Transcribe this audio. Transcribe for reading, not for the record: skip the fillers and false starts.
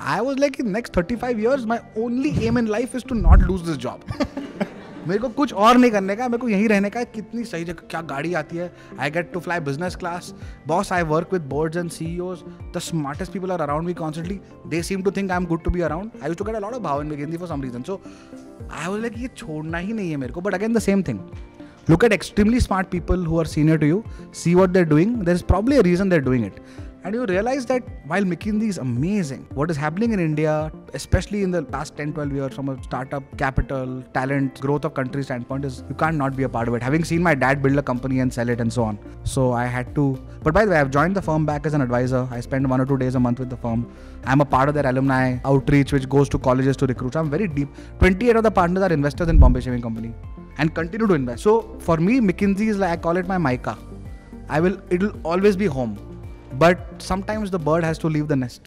I was like, in the next 35 years, my only aim in life is to not lose this job. मेरे को कुछ और नहीं करने का, मेरे को यहीं रहने का. कितनी सही जगह, क्या गाड़ी आती है. I get to fly business class. Boss, I work with boards and CEOs. The smartest people are around me constantly. They seem to think I'm good to be around. I used to get a lot of bhav in McKinsey for some reason. So I was like, ये छोड़ना ही नहीं है मेरे को. But again, the same thing. Look at extremely smart people who are senior to you. See what they're doing. There is probably a reason they're doing it. And you realize that while McKinsey is amazing, what is happening in India, especially in the past 10-12 years from a startup, capital, talent, growth of country standpoint, is you can't not be a part of it. Having seen my dad build a company and sell it and so on. So I had to, but by the way, I've joined the firm back as an advisor. I spend 1 or 2 days a month with the firm. I'm a part of their alumni outreach, which goes to colleges to recruit. So I'm very deep. 28 of the partners are investors in Bombay Shaving Company and continue to invest. So for me, McKinsey is like, I call it my Micah. It'll always be home. But sometimes the bird has to leave the nest.